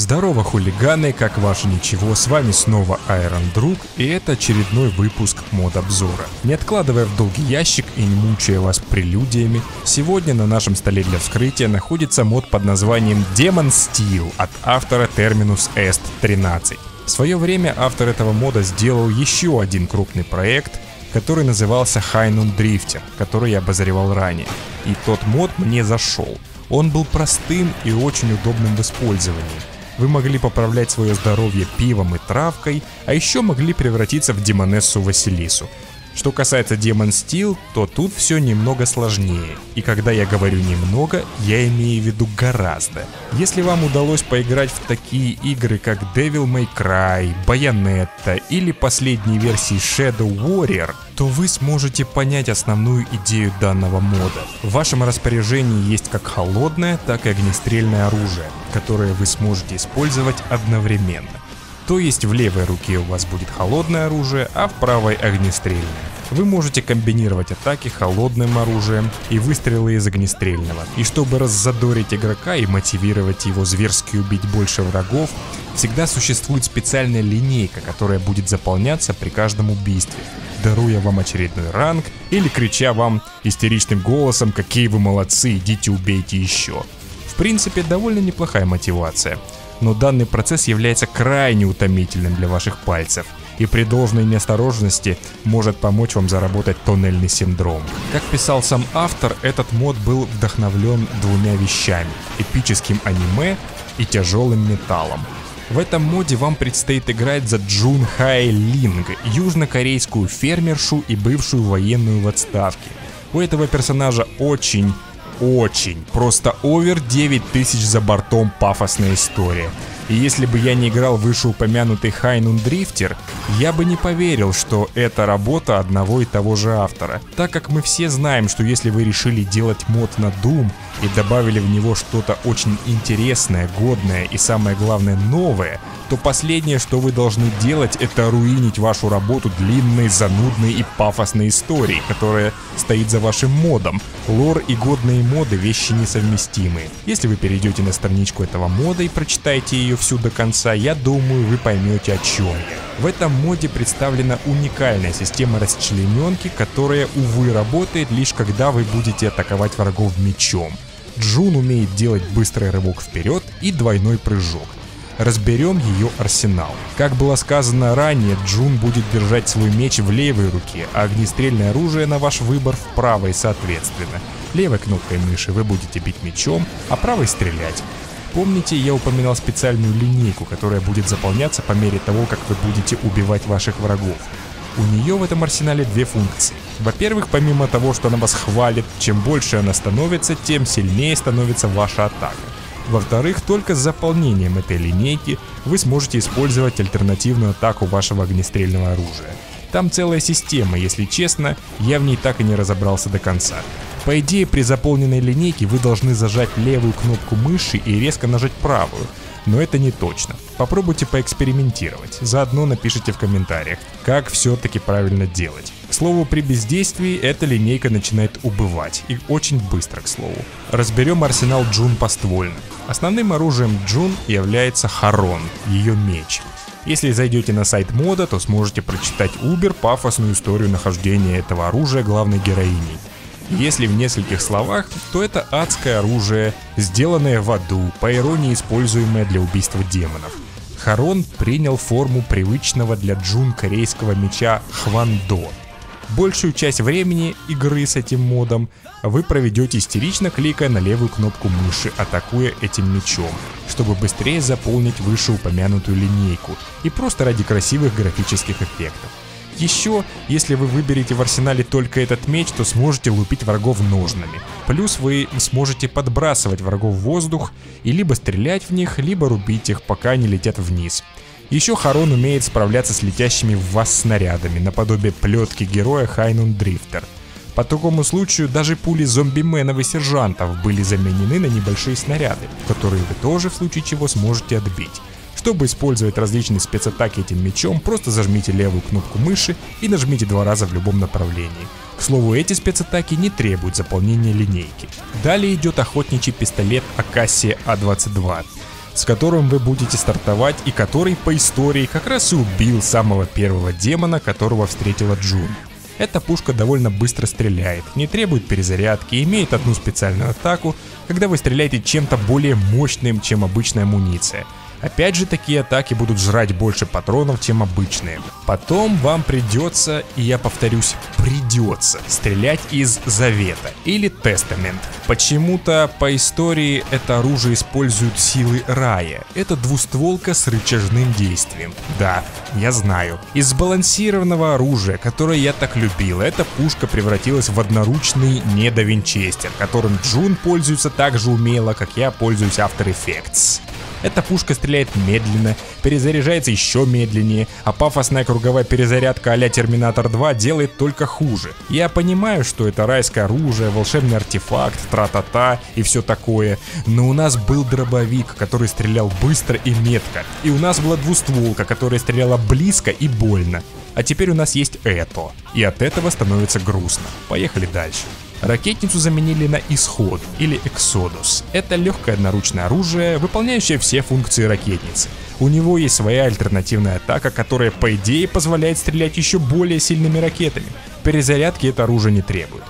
Здорово, хулиганы, как ваше ничего, с вами снова Айрон Друг, и это очередной выпуск мод-обзора. Не откладывая в долгий ящик и не мучая вас прелюдиями, сегодня на нашем столе для вскрытия находится мод под названием Demonsteele от автора Terminus Est-13. В свое время автор этого мода сделал еще один крупный проект, который назывался High Noon Drifter, который я обозревал ранее. И тот мод мне зашел. Он был простым и очень удобным в использовании. Вы могли поправлять свое здоровье пивом и травкой, а еще могли превратиться в демонессу Василису. Что касается Demonsteele, то тут все немного сложнее. И когда я говорю немного, я имею в виду гораздо. Если вам удалось поиграть в такие игры, как Devil May Cry, Bayonetta или последние версии Shadow Warrior, то вы сможете понять основную идею данного мода. В вашем распоряжении есть как холодное, так и огнестрельное оружие, которое вы сможете использовать одновременно. То есть в левой руке у вас будет холодное оружие, а в правой огнестрельное. Вы можете комбинировать атаки холодным оружием и выстрелы из огнестрельного. И чтобы раззадорить игрока и мотивировать его зверски убить больше врагов, всегда существует специальная линейка, которая будет заполняться при каждом убийстве, даруя вам очередной ранг или крича вам истеричным голосом: «Какие вы молодцы, идите убейте еще». В принципе, довольно неплохая мотивация. Но данный процесс является крайне утомительным для ваших пальцев, и при должной неосторожности может помочь вам заработать тоннельный синдром. Как писал сам автор, этот мод был вдохновлен двумя вещами: эпическим аниме и тяжелым металлом. В этом моде вам предстоит играть за Джун Хай Линг, южнокорейскую фермершу и бывшую военную в отставке. У этого персонажа очень, просто овер 9000 за бортом пафосная история. И если бы я не играл вышеупомянутый High Noon Drifter, я бы не поверил, что это работа одного и того же автора. Так как мы все знаем, что если вы решили делать мод на Doom и добавили в него что-то очень интересное, годное и самое главное новое, то последнее, что вы должны делать, это руинить вашу работу длинной, занудной и пафосной историей, которая стоит за вашим модом. Лор и годные моды — вещи несовместимые. Если вы перейдете на страничку этого мода и прочитаете ее всю до конца, я думаю, вы поймете, о чем я. В этом моде представлена уникальная система расчлененки, которая, увы, работает лишь когда вы будете атаковать врагов мечом. Джун умеет делать быстрый рывок вперед и двойной прыжок. Разберем ее арсенал. Как было сказано ранее, Джун будет держать свой меч в левой руке, а огнестрельное оружие на ваш выбор в правой соответственно. Левой кнопкой мыши вы будете бить мечом, а правой стрелять. Помните, я упоминал специальную линейку, которая будет заполняться по мере того, как вы будете убивать ваших врагов. У нее в этом арсенале две функции. Во-первых, помимо того, что она вас хвалит, чем больше она становится, тем сильнее становится ваша атака. Во-вторых, только с заполнением этой линейки вы сможете использовать альтернативную атаку вашего огнестрельного оружия. Там целая система, если честно, я в ней так и не разобрался до конца. По идее, при заполненной линейке вы должны зажать левую кнопку мыши и резко нажать правую, но это не точно. Попробуйте поэкспериментировать, заодно напишите в комментариях, как все-таки правильно делать. К слову, при бездействии эта линейка начинает убывать, и очень быстро, к слову. Разберем арсенал Джун поствольно. Основным оружием Джун является Харон, ее меч. Если зайдете на сайт мода, то сможете прочитать убер-пафосную историю нахождения этого оружия главной героини. Если в нескольких словах, то это адское оружие, сделанное в аду, по иронии используемое для убийства демонов. Харон принял форму привычного для Джун корейского меча Хвандо. Большую часть времени игры с этим модом вы проведете истерично кликая на левую кнопку мыши, атакуя этим мечом, чтобы быстрее заполнить вышеупомянутую линейку и просто ради красивых графических эффектов. Еще, если вы выберете в арсенале только этот меч, то сможете лупить врагов ножными. Плюс вы сможете подбрасывать врагов в воздух и либо стрелять в них, либо рубить их, пока они летят вниз. Еще Харон умеет справляться с летящими в вас снарядами, наподобие плетки героя High Noon Drifter. По такому случаю даже пули зомби-менов и сержантов были заменены на небольшие снаряды, которые вы тоже в случае чего сможете отбить. Чтобы использовать различные спецатаки этим мечом, просто зажмите левую кнопку мыши и нажмите 2 раза в любом направлении. К слову, эти спецатаки не требуют заполнения линейки. Далее идет охотничий пистолет Акасия А-22. с которым вы будете стартовать и который по истории как раз и убил самого первого демона, которого встретила Джун. Эта пушка довольно быстро стреляет, не требует перезарядки, имеет одну специальную атаку, когда вы стреляете чем-то более мощным, чем обычная амуниция. Опять же, такие атаки будут жрать больше патронов, чем обычные. Потом вам придется, и я повторюсь, придется стрелять из Завета или Тестамент. Почему-то по истории это оружие используют силы рая. Это двустволка с рычажным действием. Да, я знаю. Из сбалансированного оружия, которое я так любил, эта пушка превратилась в одноручный недовинчестер, которым Джун пользуется так же умело, как я пользуюсь After Effects. Эта пушка стреляет медленно, перезаряжается еще медленнее, а пафосная круговая перезарядка а-ля Терминатор 2 делает только хуже. Я понимаю, что это райское оружие, волшебный артефакт, тра-та-та и все такое, но у нас был дробовик, который стрелял быстро и метко, и у нас была двустволка, которая стреляла близко и больно. А теперь у нас есть это, и от этого становится грустно. Поехали дальше. Ракетницу заменили на Исход или Эксодус. Это легкое одноручное оружие, выполняющее все функции ракетницы. У него есть своя альтернативная атака, которая по идее позволяет стрелять еще более сильными ракетами. Перезарядки это оружие не требует.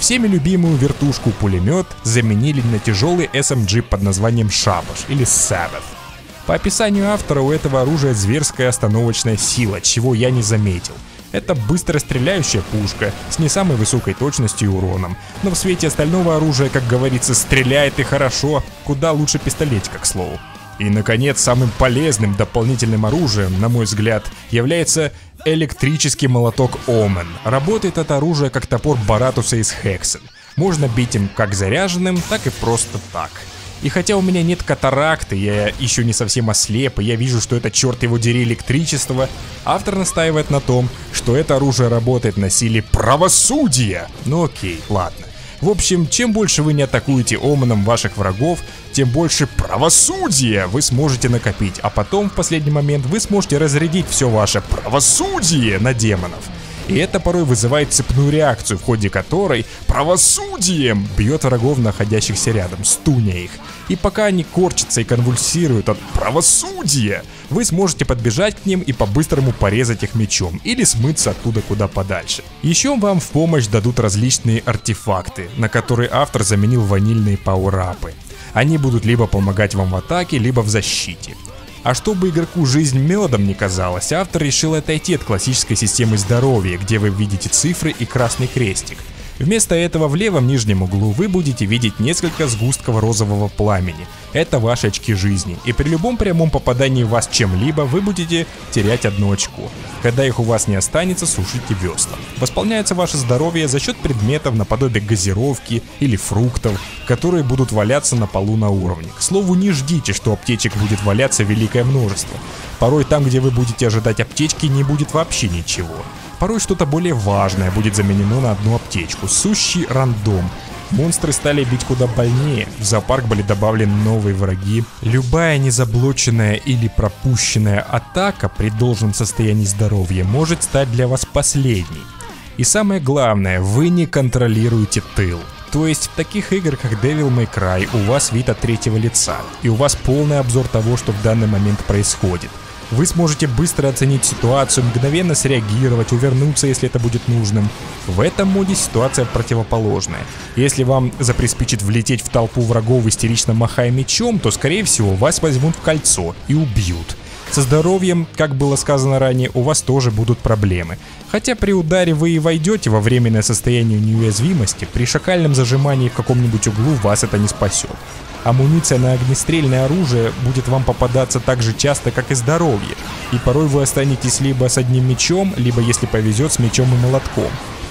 Всеми любимую вертушку-пулемет заменили на тяжелый SMG под названием Шабош или Сабов. По описанию автора, у этого оружия зверская остановочная сила, чего я не заметил. Это быстро стреляющая пушка с не самой высокой точностью и уроном, но в свете остального оружия, как говорится, стреляет и хорошо, куда лучше пистолетика, к слову. И, наконец, самым полезным дополнительным оружием, на мой взгляд, является электрический молоток Омэн. Работает это оружие как топор Баратуса из Хексен. Можно бить им как заряженным, так и просто так. И хотя у меня нет катаракты, я еще не совсем ослеп, и я вижу, что это черт его дери электричество, автор настаивает на том, что это оружие работает на силе правосудия. Ну окей, ладно. В общем, чем больше вы не атакуете Омэном ваших врагов, тем больше правосудия вы сможете накопить, а потом в последний момент вы сможете разрядить все ваше правосудие на демонов. И это порой вызывает цепную реакцию, в ходе которой правосудием бьет врагов, находящихся рядом, стуня их. И пока они корчатся и конвульсируют от правосудия, вы сможете подбежать к ним и по-быстрому порезать их мечом или смыться оттуда куда подальше. Еще вам в помощь дадут различные артефакты, на которые автор заменил ванильные пауэрапы. Они будут либо помогать вам в атаке, либо в защите. А чтобы игроку жизнь медом не казалась, автор решил отойти от классической системы здоровья, где вы видите цифры и красный крестик. Вместо этого в левом нижнем углу вы будете видеть несколько сгустков розового пламени. Это ваши очки жизни, и при любом прямом попадании в вас чем-либо вы будете терять одно очко. Когда их у вас не останется, сушите весла. Восполняется ваше здоровье за счет предметов наподобие газировки или фруктов, которые будут валяться на полу на уровне. К слову, не ждите, что аптечек будет валяться великое множество. Порой там, где вы будете ожидать аптечки, не будет вообще ничего. Порой что-то более важное будет заменено на одну аптечку. Сущий рандом. Монстры стали бить куда больнее, в зоопарк были добавлены новые враги. Любая незаблоченная или пропущенная атака при должном состоянии здоровья может стать для вас последней. И самое главное, вы не контролируете тыл. То есть в таких играх, как Devil May Cry, у вас вид от третьего лица, и у вас полный обзор того, что в данный момент происходит. Вы сможете быстро оценить ситуацию, мгновенно среагировать, увернуться, если это будет нужным. В этом моде ситуация противоположная. Если вам заприспичит влететь в толпу врагов, истерично махая мечом, то скорее всего вас возьмут в кольцо и убьют. Со здоровьем, как было сказано ранее, у вас тоже будут проблемы. Хотя при ударе вы и войдете во временное состояние неуязвимости, при шакальном зажимании в каком-нибудь углу вас это не спасет. Амуниция на огнестрельное оружие будет вам попадаться так же часто, как и здоровье, и порой вы останетесь либо с одним мечом, либо, если повезет, с мечом и молотком.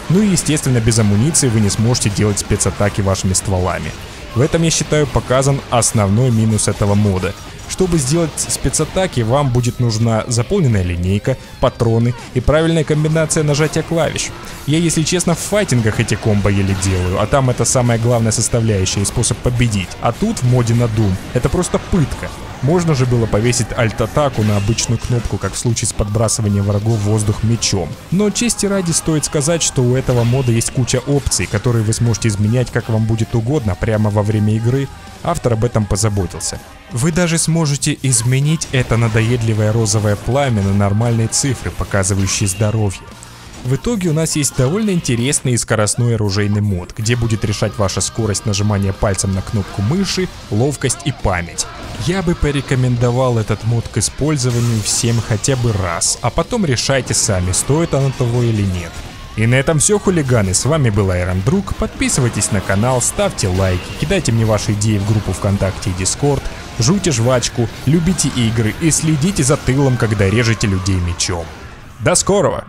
Ну и естественно, без амуниции вы не сможете делать спецатаки вашими стволами. В этом, я считаю, показан основной минус этого мода. Чтобы сделать спецатаки, вам будет нужна заполненная линейка, патроны и правильная комбинация нажатия клавиш. Я, если честно, в файтингах эти комбо еле делаю, а там это самая главная составляющая и способ победить. А тут в моде на Doom это просто пытка. Можно же было повесить альт-атаку на обычную кнопку, как в случае с подбрасыванием врагов в воздух мечом. Но чести ради стоит сказать, что у этого мода есть куча опций, которые вы сможете изменять как вам будет угодно прямо во время игры. Автор об этом позаботился. Вы даже сможете изменить это надоедливое розовое пламя на нормальные цифры, показывающие здоровье. В итоге у нас есть довольно интересный и скоростной оружейный мод, где будет решать ваша скорость нажимания пальцем на кнопку мыши, ловкость и память. Я бы порекомендовал этот мод к использованию всем хотя бы раз, а потом решайте сами, стоит оно того или нет. И на этом все, хулиганы, с вами был Айрон Друг, подписывайтесь на канал, ставьте лайки, кидайте мне ваши идеи в группу ВКонтакте и Дискорд, жуйте жвачку, любите игры и следите за тылом, когда режете людей мечом. До скорого!